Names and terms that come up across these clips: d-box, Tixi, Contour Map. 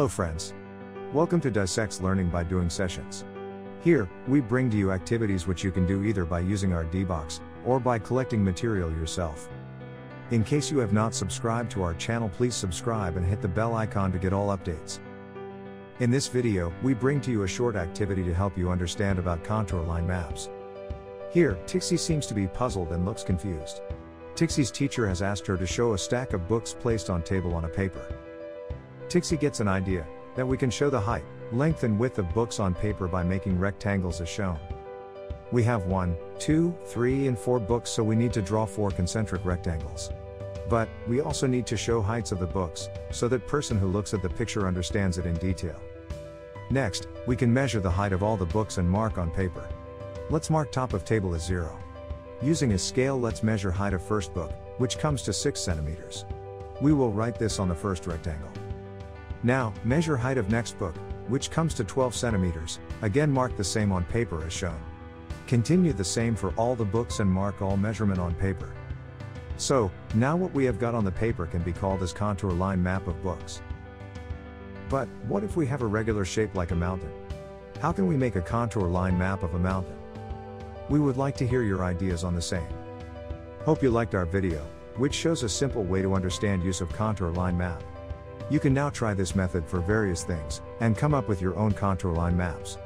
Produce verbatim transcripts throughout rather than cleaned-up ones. Hello friends. Welcome to Dissect's Learning by Doing Sessions. Here, we bring to you activities which you can do either by using our D box, or by collecting material yourself. In case you have not subscribed to our channel, please subscribe and hit the bell icon to get all updates. In this video, we bring to you a short activity to help you understand about contour line maps. Here, Tixi seems to be puzzled and looks confused. Tixi's teacher has asked her to show a stack of books placed on table on a paper. Tixi gets an idea, that we can show the height, length and width of books on paper by making rectangles as shown. We have one, two, three and four books, so we need to draw four concentric rectangles. But, we also need to show heights of the books, so that person who looks at the picture understands it in detail. Next, we can measure the height of all the books and mark on paper. Let's mark top of table as zero. Using a scale, let's measure height of first book, which comes to six centimeters. We will write this on the first rectangle. Now, measure height of next book, which comes to twelve centimeters, again mark the same on paper as shown. Continue the same for all the books and mark all measurement on paper. So, now what we have got on the paper can be called as contour line map of books. But, what if we have a regular shape like a mountain? How can we make a contour line map of a mountain? We would like to hear your ideas on the same. Hope you liked our video, which shows a simple way to understand use of contour line map. You can now try this method for various things, and come up with your own contour line maps.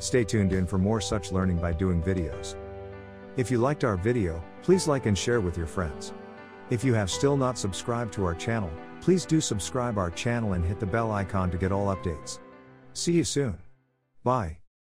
Stay tuned in for more such learning by doing videos. If you liked our video, please like and share with your friends. If you have still not subscribed to our channel, please do subscribe our channel and hit the bell icon to get all updates. See you soon. Bye.